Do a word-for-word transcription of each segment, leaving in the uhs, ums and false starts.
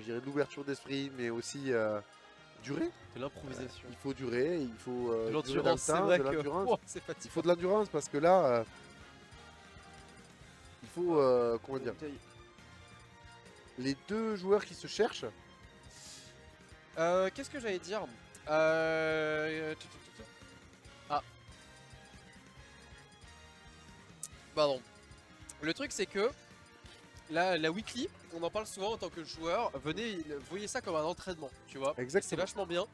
je dirais, de l'ouverture d'esprit, mais aussi euh, durer. De l'improvisation. Euh, il faut durer, il faut euh, de l'endurance, c'est vrai que oh, c'est fatiguant. Il faut de l'endurance parce que là, euh, il faut, euh, comment dire, les deux joueurs qui se cherchent. Euh, Qu'est-ce que j'allais dire euh... Ah. Pardon. Le truc c'est que la, la weekly, on en parle souvent en tant que joueur, venez, voyez ça comme un entraînement, tu vois. C'est vachement bien.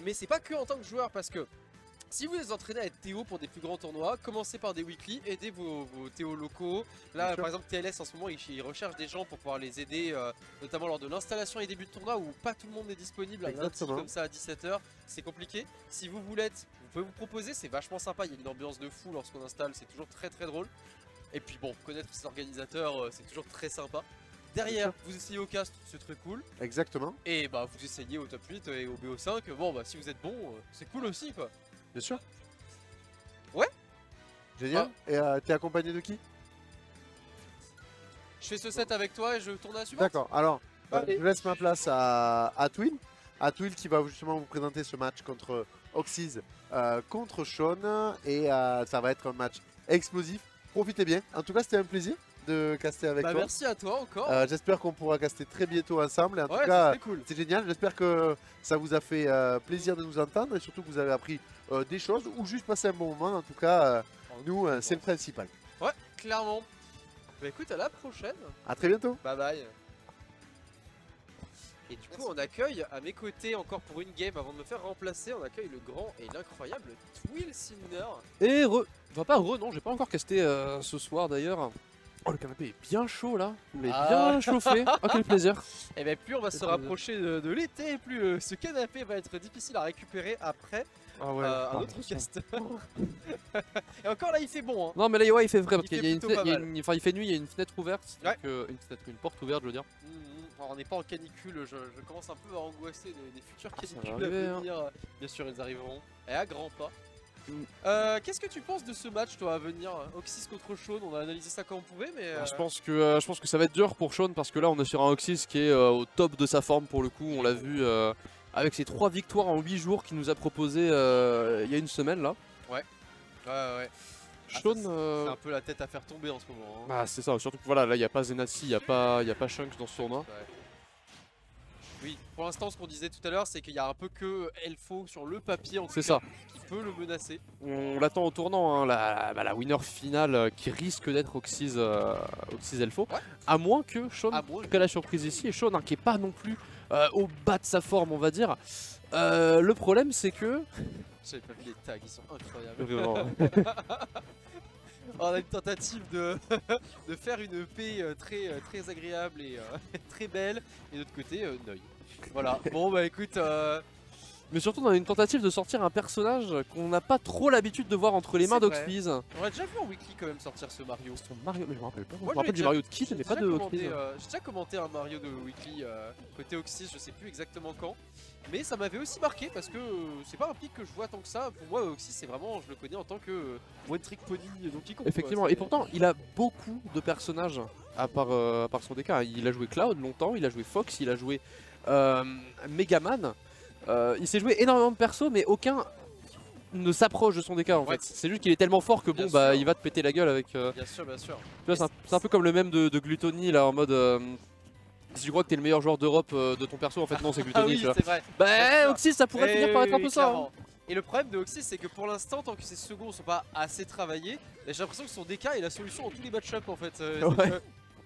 Mais c'est pas que en tant que joueur, parce que si vous vous entraînez à être T O pour des plus grands tournois, commencez par des weekly, aidez vos, vos T O locaux. Là, bien par sûr. Exemple, T L S en ce moment, ils, ils recherchent des gens pour pouvoir les aider, euh, notamment lors de l'installation et début de tournoi où pas tout le monde est disponible. Un petit comme ça à dix-sept heures, c'est compliqué. Si vous voulez, vous pouvez vous proposer, c'est vachement sympa. Il y a une ambiance de fou lorsqu'on installe, c'est toujours très très drôle. Et puis bon, connaître ses organisateurs, euh, c'est toujours très sympa. Derrière, vous essayez au castre, c'est très cool. Exactement. Et bah vous essayez au top huit et au B O cinq, bon bah si vous êtes bon, euh, c'est cool aussi quoi. Bien sûr. Ouais. Génial. Ah. Et euh, t'es accompagné de qui? Je fais ce set avec toi et je tourne à la suivante. D'accord, alors euh, je laisse ma place à, à Twill. À Twill qui va justement vous présenter ce match contre Oxys, euh, contre Shawn. Et euh, ça va être un match explosif. Profitez bien. En tout cas, c'était un plaisir de caster avec bah, toi. Merci à toi encore. Euh, J'espère qu'on pourra caster très bientôt ensemble. En ouais, tout cas, c'est cool. Génial. J'espère que ça vous a fait euh, plaisir de nous entendre et surtout que vous avez appris euh, des choses ou juste passé un bon moment. En tout cas, euh, nous, euh, c'est le principal. Ouais, clairement. Bah écoute, à la prochaine. À très bientôt. Bye bye. Et du coup, on accueille à mes côtés encore pour une game avant de me faire remplacer. On accueille le grand et l'incroyable Twill Cinder. Et re. Enfin, pas re, non, j'ai pas encore casté euh, ce soir d'ailleurs. Oh, le canapé est bien chaud là, mais ah. bien chauffé. Oh, quel plaisir. Et bien, plus on va se rapprocher de, de l'été, plus euh, ce canapé va être difficile à récupérer après. Ah ouais, euh, un autre cast. Et encore là, il fait bon. Hein. Non, mais là, ouais, il fait vrai parce qu'il y a une fenêtre. Enfin, il fait nuit, il y a une fenêtre ouverte. Ouais. Donc, euh, une fenêtre, une porte ouverte, je veux dire. Mmh. Alors, on n'est pas en canicule, je, je commence un peu à angoisser des, des futures canicules arriver, à venir. Hein. Bien sûr, ils arriveront. Et à grands pas. Mm. Euh, Qu'est-ce que tu penses de ce match, toi, à venir? Oxys contre Shawn, on a analysé ça quand on pouvait, mais... Euh... Je, pense que, euh, je pense que ça va être dur pour Shawn, parce que là, on est sur un Oxys qui est euh, au top de sa forme, pour le coup. On l'a vu euh, avec ses trois victoires en huit jours qu'il nous a proposé euh, il y a une semaine, là. Ouais, ouais, ouais. Shawn, ah, euh... c'est un peu la tête à faire tomber en ce moment. Hein. Bah c'est ça, surtout que voilà, là il n'y a pas Zenassi, il n'y a pas, y a pas Shanks dans ce tournoi. Ouais. Oui, pour l'instant ce qu'on disait tout à l'heure, c'est qu'il y a un peu que Elfo sur le papier en tout ça. Qui peut le menacer. On l'attend au tournant, hein, la, la, la winner finale qui risque d'être Oxys, euh, Oxys Elfo. Ouais. À moins que Shawn, ah, bon, je... la surprise ici, et Shawn hein, qui n'est pas non plus euh, au bas de sa forme on va dire. Euh, le problème c'est que... J'avais pas vu les tags, ils sont incroyables. Vraiment, ouais. On a une tentative de, de faire une paix très, très agréable et euh, très belle. Et de l'autre côté, euh, Noy. Voilà, bon bah écoute... Euh... Mais surtout on a une tentative de sortir un personnage qu'on n'a pas trop l'habitude de voir entre les mains d'Oxys. On a déjà vu en weekly quand même sortir ce Mario. Son Mario, mais je me rappelle pas. Moi, je me rappelle du Mario de Kiss mais pas de Oxys. Euh, J'ai déjà commenté un Mario de weekly euh, côté Oxys, je sais plus exactement quand. Mais ça m'avait aussi marqué parce que euh, c'est pas un pic que je vois tant que ça. Pour moi, Oxys, c'est vraiment, je le connais en tant que euh, One Trick Pony Donkey Kong. Effectivement, quoi, et pourtant il a beaucoup de personnages à part, euh, à part son D K. Il a joué Cloud longtemps, il a joué Fox, il a joué euh, Megaman. Euh, il s'est joué énormément de persos mais aucun ne s'approche de son D K en ouais. fait. C'est juste qu'il est tellement fort que bien bon sûr. bah il va te péter la gueule avec... Euh... Bien sûr, bien sûr. Tu vois c'est un, un peu comme le même de, de Gluttony là en mode... Euh... Si tu crois que t'es le meilleur joueur d'Europe euh, de ton perso en fait non c'est Gluttony tu vois. Bah Oxys ça pourrait et finir par être oui, un peu clairement. ça. Hein. Et le problème de Oxys c'est que pour l'instant tant que ses seconds sont pas assez travaillés, j'ai l'impression que son D K est la solution en tous les match-up en fait. Euh, ouais.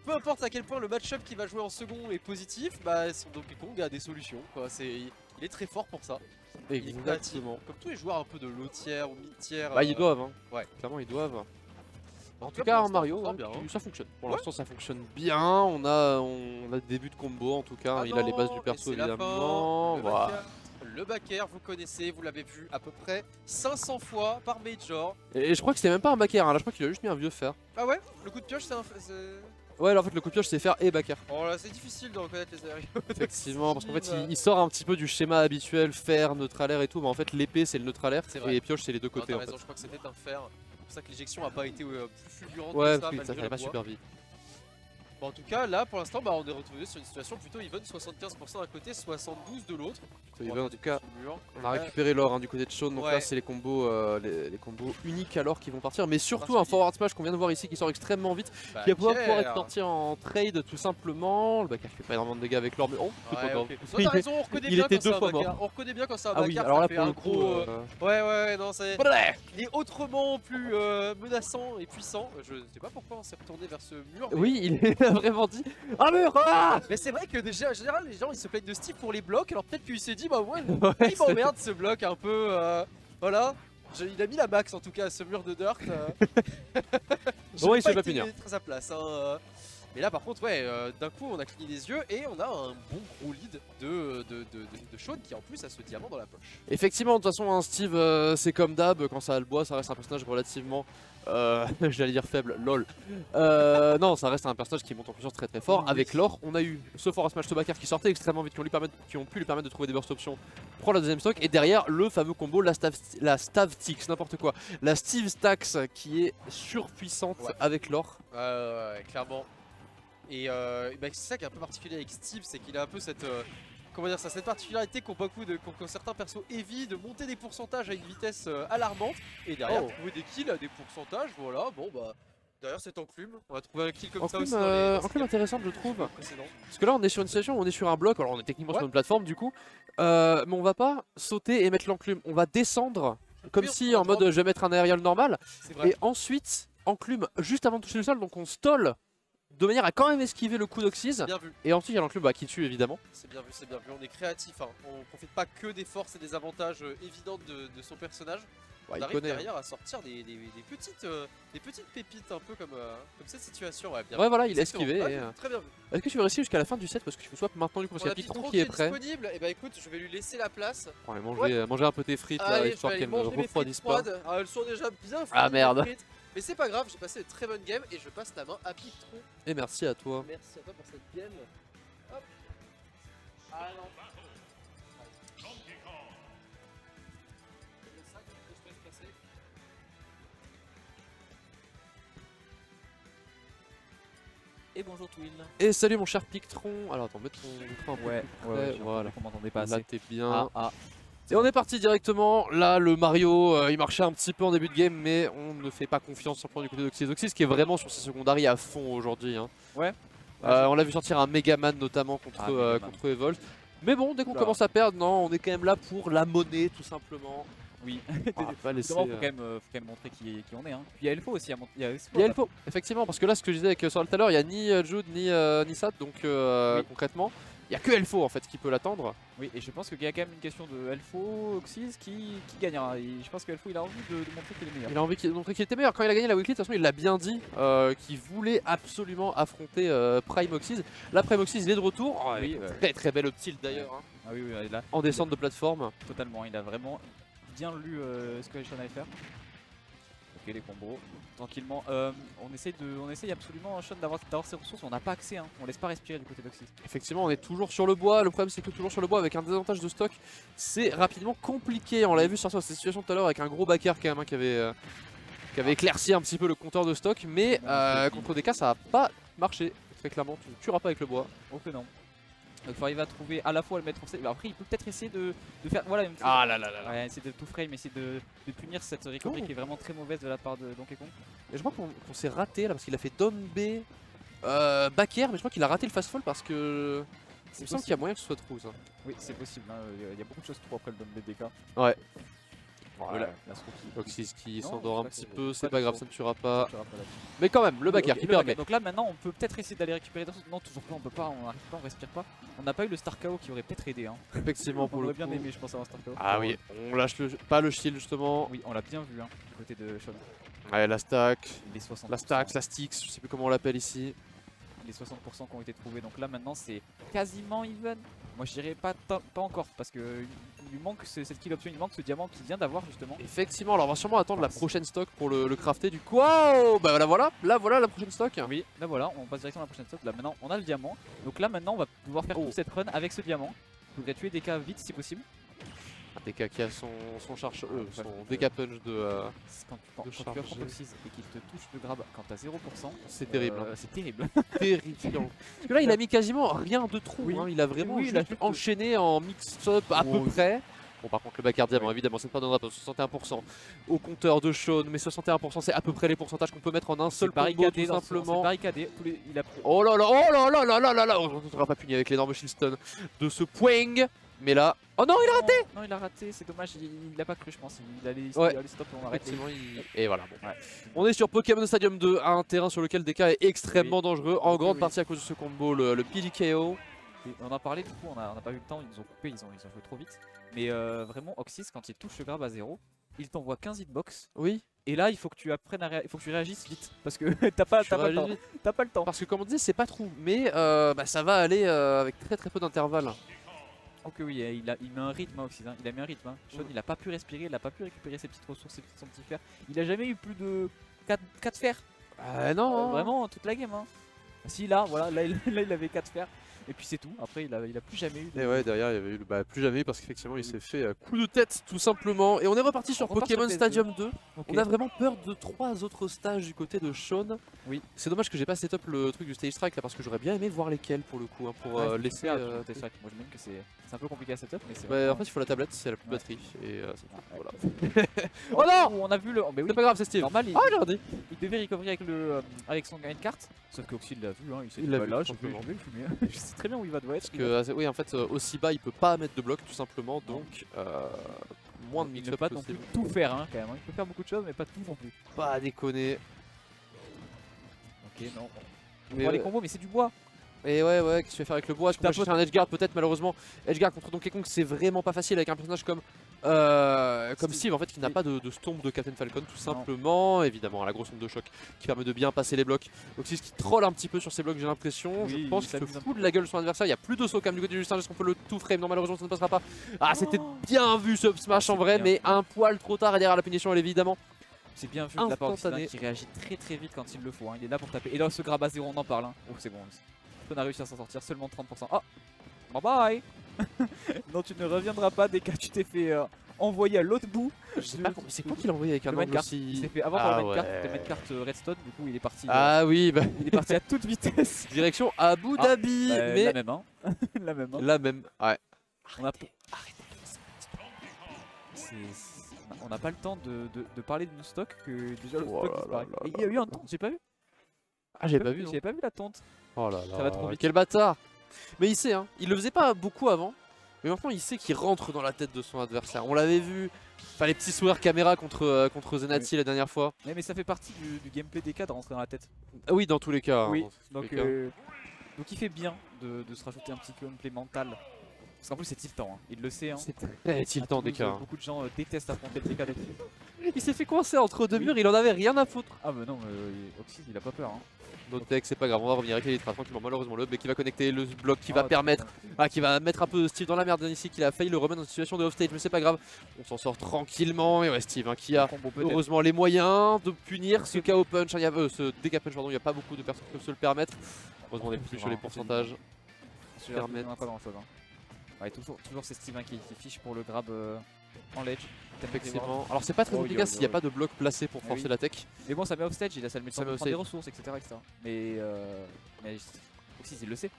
Peu importe à quel point le match-up qu'il va jouer en second est positif, bah son Donkey Kong a des solutions quoi. Il est très fort pour ça. Exactement. Il est créatif, comme tous les joueurs un peu de low tier ou mid tier. Bah euh... ils doivent hein. Ouais. Clairement ils doivent. En, en tout cas en Mario, ça, bien, hein. ça fonctionne. Pour ouais. l'instant ça fonctionne bien. On a on a des débuts de combo en tout cas. Ah il non, a les bases du perso évidemment. Le backer, vous connaissez, vous l'avez vu à peu près cinq cents fois par Major. Et je crois que c'était même pas un backer, hein. Là je crois qu'il a juste mis un vieux fer. Ah ouais. Le coup de pioche c'est un... Ouais, alors en fait, le coup de pioche, c'est faire et backer. Oh là, c'est difficile de reconnaître les scénarios. Effectivement, parce qu'en fait, il, il sort un petit peu du schéma habituel, fer, neutral air et tout. Mais en fait, l'épée, c'est le neutral air et les pioches, c'est les deux côtés. Non, t'as raison, en fait. Je crois que c'était un fer. C'est pour ça que l'éjection a pas été euh, plus fulgurante. Ouais, que ça, parce que ça, ça allait pas super vite. Bah, en tout cas, là pour l'instant, bah, on est retrouvé sur une situation plutôt even, soixante-quinze pour cent d'un côté, soixante-douze de l'autre. En tout cas, on a récupéré l'or hein, du côté de Shawn, donc ouais. Là c'est les combos euh, les, les combos uniques à l'or qui vont partir, mais surtout un forward smash qu'on vient de voir ici qui sort extrêmement vite, bah, qui va pouvoir, pouvoir être sorti en trade tout simplement. Le backer fait pas énormément de dégâts avec l'or, mais on reconnaît bien quand c'est un backer. Ah oui, alors là pour le gros... Euh... Ouais ouais, non c'est... Il est autrement plus euh, menaçant et puissant, je sais pas pourquoi on s'est retourné vers ce mur. Mais... Oui, il est vraiment dit... Ah mur ah Mais c'est vrai que déjà en général les gens ils se plaignent de Steve pour les blocs, alors peut-être qu'il s'est dit bah ouais, ouais il m'emmerde ce bloc un peu, euh, voilà, je, il a mis la max en tout cas à ce mur de dirt, euh. Bon ouais, il se fait pas punir. Très à place, hein, euh. Mais là par contre ouais, euh, d'un coup on a cligné les yeux et on a un bon gros lead de, de, de, de, de Shawn qui en plus a ce diamant dans la poche. Effectivement de toute façon hein, Steve euh, c'est comme d'hab, quand ça a le bois ça reste un personnage relativement... Euh, j'allais dire faible, lol. Euh, non, ça reste un personnage qui monte en puissance très très fort. Avec l'or, on a eu ce force smash Tobaccar qui sortait extrêmement vite, qui ont, lui permet, qui ont pu lui permettre de trouver des burst options, prendre la deuxième stock. Et derrière, le fameux combo, la Stav, la Stav Tix, n'importe quoi. La Steve Stax qui est surpuissante ouais. Avec l'or. Ouais, ouais, ouais, clairement. Et euh, bah, c'est ça qui est un peu particulier avec Steve, c'est qu'il a un peu cette... Euh, comment dire ça, cette particularité qu'ont beaucoup de qu'ont certains persos heavy de monter des pourcentages à une vitesse euh, alarmante et derrière oh. Trouver des kills à des pourcentages, voilà, bon bah derrière cette enclume, on va trouver un kill comme enclume, ça aussi euh, dans les... Enclume intéressante je trouve, parce que là on est sur une situation où on est sur un bloc, alors on est techniquement ouais. Sur une plateforme du coup, euh, mais on va pas sauter et mettre l'enclume, on va descendre comme oui, si en mode euh, je vais mettre un aérial normal et ensuite enclume juste avant de toucher le sol, donc on stole de manière à quand même esquiver le coup d'Oxys. Et ensuite il y a l'enclume bah, qui tue évidemment. C'est bien vu, c'est bien vu, on est créatif, hein. On profite pas que des forces et des avantages euh, évidents de, de son personnage. Ouais, on arrive connaît, derrière hein. À sortir des, des, des, petites, euh, des petites pépites un peu comme, euh, comme cette situation. Ouais, bien ouais voilà, il a esquivé. Et... Euh... Très bien vu. Est-ce que tu veux rester jusqu'à la fin du set parce que tu me swaps maintenant du coup parce qu'il y a Pictron qui est prêt. Disponible. Et bah écoute, je vais lui laisser la place. On va manger, ouais. Manger un peu tes frites ah, là, allez, histoire qu'elles ne refroidissent pas. Ah, elles sont déjà bien frites. Ah merde. Mais c'est pas grave, j'ai passé de très bonnes games et je passe la main à Pictron. Et merci à toi. Merci à toi pour cette game. Hop. Ah non. Et bonjour Twill. Et salut mon cher Pictron. Alors attends, mets ton micro un peu. Ouais, ouais, ouais voilà. On m'entendait pas assez. Là t'es bien. Ah, ah. Et on est parti directement, là le Mario euh, il marchait un petit peu en début de game mais on ne fait pas confiance simplement du côté d'Oxys. Oxys qui est vraiment sur ses secondaries à fond aujourd'hui. Hein. Ouais. Euh, on l'a vu sortir un Megaman notamment contre, ah, euh, Megaman. contre Evolt. Mais bon, dès qu'on commence à perdre, non, on est quand même là pour la monnaie tout simplement. Oui, ah, pas laisser, faut, euh... quand même, faut quand même montrer qui, qui on est. Hein. Puis il y a Elfo aussi. Il y a, il y a Elfo, effectivement, parce que là ce que je disais avec Sorel tout à l'heure, il n'y a ni Jude ni, euh, ni Sad, donc euh, oui. Concrètement, il n'y a que Elfo en fait qui peut l'attendre. Oui, et je pense qu'il y a quand même une question de Elfo, Oxys qui, qui gagnera. Et je pense qu'Elfo il a envie de, de montrer qu'il est meilleur. Il a envie de montrer qu'il était meilleur. Quand il a gagné la weekly, de toute façon il l'a bien dit, euh, qu'il voulait absolument affronter euh, Prime Oxys. Là Prime Oxys il est de retour, oh, oui, ouais. Très très belle optile d'ailleurs, hein. Ah, oui, oui, là, en descente de plateforme. Totalement, il a vraiment... bien lu euh, ce que Shawn allait faire. Ok, les combos, tranquillement. Euh, on, essaye de, on essaye absolument, Shawn, d'avoir ses ressources. On n'a pas accès, hein. On laisse pas respirer du côté d'Oxys. Effectivement, on est toujours sur le bois. Le problème, c'est que toujours sur le bois, avec un désavantage de stock, c'est rapidement compliqué. On l'avait vu sur cette situation tout à l'heure avec un gros backer quand même hein, qui avait, euh, qui avait éclairci un petit peu le compteur de stock. Mais euh, contre des cas, ça n'a pas marché. Très clairement, tu ne tueras pas avec le bois. Ok, non. Donc il faut arriver à trouver à la fois à le mettre en set. Bah, après il peut peut-être essayer de, de faire voilà, même ah là là là, là. Ouais, essayer de tout frame, essayer de, de punir cette recovery oh. Qui est vraiment très mauvaise de la part de Donkey Kong. Et je crois qu'on qu s'est raté là parce qu'il a fait Dom B euh, back air, mais je crois qu'il a raté le fast fall parce que il me semble qu'il y a moyen que ce soit trop ça. Oui c'est possible, hein. Il y a beaucoup de choses trop après le Dom B D K. Ouais. Voilà, Oxys qui s'endort un petit peu, c'est pas grave, ça ne tuera pas. Mais quand même, le backer qui permet. Donc là maintenant on peut peut-être essayer d'aller récupérer des ressources. Non, toujours pas, on peut pas, on n'arrive pas, on respire pas. On n'a pas eu le Star K O qui aurait peut-être aidé. Effectivement, pour le coup. On aurait bien aimé, je pense, avoir Star K O. Ah oui, on lâche pas le shield justement. Oui, on l'a bien vu, hein, du côté de Shawn. Ouais, la stack, la stack, la sticks, je sais plus comment on l'appelle ici. Les soixante pour cent qui ont été trouvés, donc là maintenant c'est quasiment even. Moi je dirais pas, pas encore parce que il lui manque ce, cette kill option, il manque ce diamant qu'il vient d'avoir justement. Effectivement, alors on va sûrement attendre ah, la prochaine stock pour le, le crafter du coup. Wow, bah là voilà, là voilà la prochaine stock. Oui, là voilà, on passe directement à la prochaine stock. Là maintenant on a le diamant, donc là maintenant on va pouvoir faire oh. Toute cette run avec ce diamant. Il faudrait tuer des cas vite si possible. D K qui a son, son charge E, son D K punch de, euh, quand, quand, de quand tu as Protoxys et qu'il te touche de grab quand t'as zéro pour cent, c'est euh, terrible. Hein. C'est terrible. Terrifiant. Parce que là, il a mis quasiment rien de trou. Oui. Hein. Il a vraiment oui, il a juste enchaîné en mix-up à wow. peu près. Bon, par contre, le back air, oui. évidemment, c'est pas dans soixante et un pour cent au compteur de Shawn, mais soixante et un pour cent, c'est à peu près les pourcentages qu'on peut mettre en un seul combo, tout simplement. Barricadé, les... il a pris. Oh là là, oh là là là là là là, on ne sera pas puni avec l'énorme shieldstone de ce poing. Mais là, oh non, il a raté! Non, il a raté, c'est dommage, il l'a pas cru, je pense. Il allait ouais. stop, on arrête. Et... et voilà, bon. Ouais. On est sur Pokémon Stadium deux, un terrain sur lequel D K est extrêmement oui. dangereux, en grande oui. partie à cause de ce combo, le, le P D K O. Et on en a parlé, du coup, on n'a pas eu le temps, ils nous ont coupé, ils ont, ils ont joué trop vite. Mais euh, vraiment, Oxys, quand il touche le grab à zéro, il t'envoie quinze hitbox. Oui. Et là, il faut que tu apprennes à il faut que tu réagisses vite. Parce que t'as pas, pas, pas le temps. Parce que, comme on disait, c'est pas trop. Mais euh, bah, ça va aller euh, avec très très peu d'intervalle. Ok, oui, il, a, il met un rythme, Oxys. Hein. Il a mis un rythme. Hein. Shawn, mmh. il a pas pu respirer, il a pas pu récupérer ses petites ressources, son petit fer. Il a jamais eu plus de quatre, quatre fers. Ah non. Euh, vraiment, toute la game. Hein. Si, là, voilà, là, il, là, il avait quatre fers. Et puis c'est tout, après il a, il a plus jamais eu de... Et ouais, derrière il y avait eu le bah, plus jamais eu parce qu'effectivement il s'est fait euh, coup de tête tout simplement. Et on est reparti sur Pokémon Stadium deux. Okay. On a vraiment peur de trois autres stages du côté de Shawn. Oui. C'est dommage que j'ai pas setup le truc du stage strike là parce que j'aurais bien aimé voir lesquels pour le coup. Hein, pour ouais, euh, laisser... Euh, stage strike. Moi je me que c'est un peu compliqué à setup mais c'est... Bah, en fait il faut la tablette, c'est la plus ouais. batterie et euh, c'est tout. Voilà. Oh non. On a vu le... Oh, mais oui. C'est pas grave, c'est Steve. Normal, il... Ah, il, il... il devait recovery avec, le, euh, avec son gain de carte. Sauf qu'Oxy l'a vu, hein, il s'est dit bah, là je peux très bien où il va doit être. Parce que, oui, en fait, euh, aussi bas, il peut pas mettre de bloc, tout simplement, donc euh, moins de mix-up. Il ne peut pas non plus tout faire, hein, quand même. Il peut faire beaucoup de choses, mais pas tout non plus. Pas déconner. Ok, non. On mais voit euh... les combos, mais c'est du bois. Et ouais, ouais, qu'est-ce que tu vas faire avec le bois? Je peux chercher un edgeguard, peut-être, malheureusement. Edgeguard contre Donkey Kong, c'est vraiment pas facile avec un personnage comme, euh, comme Steve, en fait, qui n'a pas de, de stomp de Captain Falcon, tout simplement. Non. Évidemment, la grosse onde de choc qui permet de bien passer les blocs. Oxys qui troll un petit peu sur ses blocs, j'ai l'impression. Oui, je pense qu'il se fout de la gueule sur l'adversaire. Il n'y a plus de saut, quand même, du côté du singe. Est-ce qu'on peut le tout frame? Non, malheureusement, ça ne passera pas. Ah, c'était bien vu ce smash en vrai, mais un poil trop tard. Et derrière la punition, elle est évidemment. C'est bien vu de la part de qui réagit très très vite quand il le faut. Hein. Il est là pour taper. Et là, ce grab à zéro, on en parle. Hein. Oh, c'est bon. On a réussi à s'en sortir, seulement trente pour cent. Ah, bye bye. Non, tu ne reviendras pas dès que tu t'es fait euh, envoyer à l'autre bout. Je sais pas, c'est quoi qu'il a envoyé avec un main carte. Il s'est fait avoir par le main carte, c'était main carte Redstone, du coup il est parti. Ah euh, oui, bah. Il est parti à toute vitesse. Direction Abu Dhabi. Ah, bah, mais... La même, hein. La même, hein. La même, ouais. On a... Arrêtez, arrêtez. On n'a pas le temps de, de, de parler de nos stocks que déjà le oh stock disparaît. Et il y a eu un temps, j'ai pas vu. Ah, j'ai pas vu. J'ai pas vu la tente. Oh là là, ça va trop vite. Quel bâtard! Mais il sait, hein, il le faisait pas beaucoup avant, mais maintenant il sait qu'il rentre dans la tête de son adversaire. On l'avait vu, enfin les petits sourires caméra contre, euh, contre Zenassi oui. la dernière fois. Mais, mais ça fait partie du, du gameplay des cas de rentrer dans la tête. Ah oui, dans tous les cas. Oui, hein, donc, cas. Euh, donc il fait bien de, de se rajouter un petit gameplay mental. Parce qu'en plus c'est tiltant, hein. Il le sait. Hein. C'est très tiltant des cas. Beaucoup de gens euh, détestent affronter des cas. Il s'est fait coincer entre deux oui. murs, il en avait rien à foutre. Ah bah non, mais euh, Oxys il a pas peur. Hein. Notech, c'est pas grave, on va revenir avec les traces tranquillement. Malheureusement, le B qui va connecter, le bloc qui ah, va permettre, ah, qui va mettre un peu Steve dans la merde ici, qu'il a failli le remettre dans une situation de offstage, mais c'est pas grave, on s'en sort tranquillement. Et ouais, Steve hein, qui a heureusement les moyens de punir ce K O punch, hein, y a, euh, ce D K punch, pardon, il n'y a pas beaucoup de personnes qui peuvent se le permettre. Heureusement, on est plus sur les pourcentages. On n'a pas grand chose. Hein. Ouais, toujours, toujours c'est Steve hein, qui, qui fiche pour le grab euh, en ledge. Effectivement. Alors c'est pas très oh, efficace s'il n'y a pas de bloc placé pour forcer oui. la tech. Mais bon, ça met offstage, il a ça le met de prendre des ressources, et cetera et cetera. Mais euh... mais Oxys il le sait.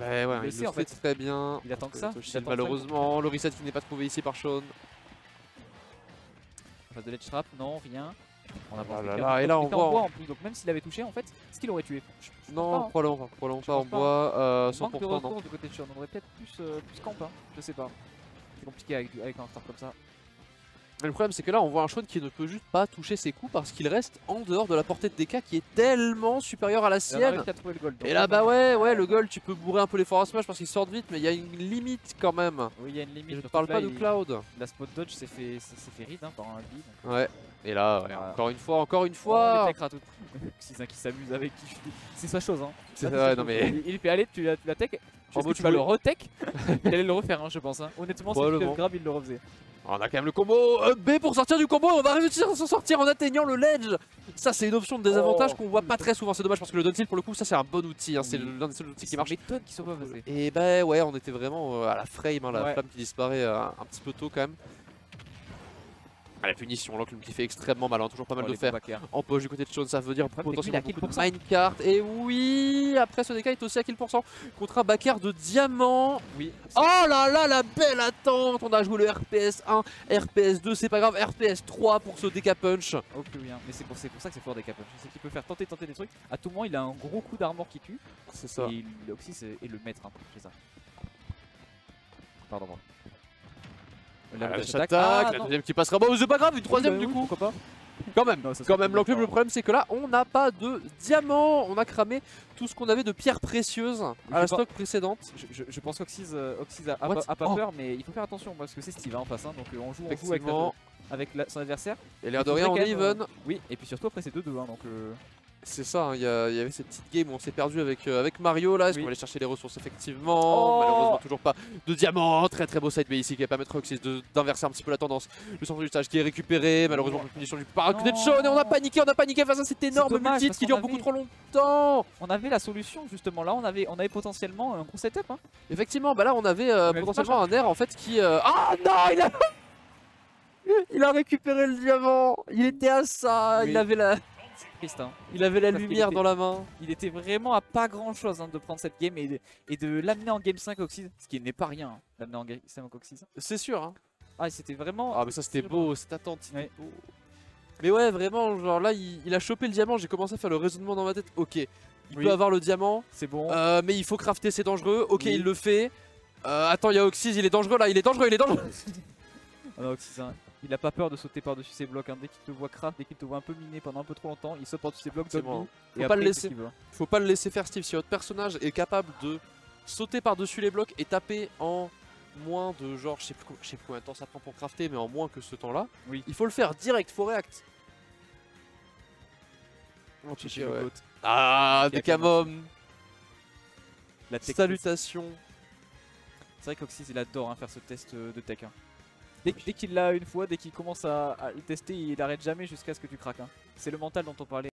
Bah ouais, il, il le sait, en fait. Très bien. Il attend que ça. Il attend malheureusement, ça. Le reset qui n'est pas trouvé ici par Shawn. Face de ledge trap, non, rien. On a ah là là, et là on voit en bois en plus, donc même s'il avait touché en fait, est-ce qu'il aurait tué? Je Non, probablement pas, probablement pas en bois, cent pour cent non. Du côté de Shawn, on aurait peut-être plus camp, hein, je sais pas. C'est compliqué avec un start comme ça. Mais le problème c'est que là on voit un Shawn qui ne peut juste pas toucher ses coups parce qu'il reste en dehors de la portée de D K qui est tellement supérieure à la sienne. Et là bah ouais ouais le goal tu peux bourrer un peu les forces smash parce qu'ils sortent vite mais il y a une limite quand même. Oui il y a une limite. Je ne parle pas de Cloud. La spot dodge s'est fait, fait read hein, par un lead. Ouais et là ouais, euh... encore une fois, encore une fois. On l'attaque tout. Qui s'amuse avec qui c'est sa chose hein. C'est vrai non mais. Il fait aller tu l'attaques. En mode tu vas le retech. Il allait le refaire hein, je pense hein. Honnêtement si le grab il le refaisait. On a quand même le combo E B pour sortir du combo, on va réussir à s'en sortir en atteignant le ledge. Ça c'est une option de désavantage oh. qu'on voit pas très souvent, c'est dommage parce que le downtilt pour le coup ça c'est un bon outil, hein. C'est l'un des seuls outils qui marche. Les tonnes qui sont pas passées. Et bah ouais on était vraiment à la frame, hein, la ouais. flamme qui disparaît un petit peu tôt quand même. Ah, la punition, l'enclume qui fait extrêmement mal, hein. Toujours pas mal oh, de fer en poche du côté de Shawn, ça veut dire potentiellement beaucoup de minecart. Et oui, après ce D K est aussi à kill pourcent contre un backer de diamant. Oui. Oh là là, la belle attente. On a joué le R P S un, R P S deux, c'est pas grave, R P S trois pour ce D K punch. Ok, oui, hein. Mais c'est pour, pour ça que c'est fort D K punch, c'est qu'il peut faire tenter tenter des trucs. À tout moment, il a un gros coup d'armor qui tue. C'est ça. Et il aussi et le maître, hein, c'est ça. Pardon, pardon. La, ah, la, attaque. Ah, la deuxième qui passera, bon c'est pas grave, une troisième du coup. Pourquoi pas. Quand même, non, quand même l'enclume, le problème c'est que là on n'a pas de diamant, on a cramé tout ce qu'on avait de pierres précieuses à la stock précédente. Je, je, je pense qu'Oxys euh, a, a, a pas oh. peur, mais il faut faire attention parce que c'est Steve hein, en face, hein, donc on joue, on joue avec, la, avec la, son adversaire. Et l'air de rien on est even. Oui, et puis surtout après c'est deux deux hein, donc... Euh... C'est ça, il hein, y, y avait cette petite game où on s'est perdu avec, euh, avec Mario là, est-ce oui. qu'on va aller chercher les ressources effectivement oh. Malheureusement toujours pas de diamant, très très beau side B ici qui va permettre Roxy d'inverser un petit peu la tendance. Le centre du stage qui est récupéré, malheureusement la punition du paraclet de Shawn et on a paniqué, on a paniqué face à cette énorme multite qui dure avait... beaucoup trop longtemps. On avait la solution justement là, on avait, on avait potentiellement un gros setup hein. Effectivement, bah là on avait euh, potentiellement un air en fait qui... Euh... Ah non il a... il a récupéré le diamant, il était à ça, oui. il avait la... Triste, hein. Il avait la Parce lumière était, dans la main. Il était vraiment à pas grand chose hein, de prendre cette game et de, et de l'amener en game cinq Oxys, ce qui n'est pas rien, hein, l'amener en game cinq Oxys. C'est sûr hein. Ah c'était vraiment... Ah mais ça c'était beau, cette attente ouais. beau. Mais ouais vraiment, genre là il, il a chopé le diamant, j'ai commencé à faire le raisonnement dans ma tête. Ok, il oui. peut avoir le diamant, c'est bon. Euh, mais il faut crafter, c'est dangereux, ok oui. il le fait. Euh, attends il y a Oxys, il est dangereux là, il est dangereux, il est dangereux. Oh non, Oxys, hein. Il a pas peur de sauter par-dessus ses blocs, hein. Dès qu'il te voit craft, dès qu'il te voit un peu miné pendant un peu trop longtemps, il saute par-dessus ses blocs. C'est bon. Faut pas le laisser. Faut pas le laisser faire Steve. Si votre personnage est capable de sauter par-dessus les blocs et taper en moins de genre, je sais plus, je sais plus combien de temps ça prend pour crafter, mais en moins que ce temps-là, oui. il faut le faire direct, faut react. Oh, chichi, ouais. Ah, des camom. La salutation. C'est vrai qu'Oxys il adore hein, faire ce test de tech. Hein. Dès, dès qu'il l'a une fois, dès qu'il commence à, à le tester, il n'arrête jamais jusqu'à ce que tu craques. Hein. C'est le mental dont on parlait.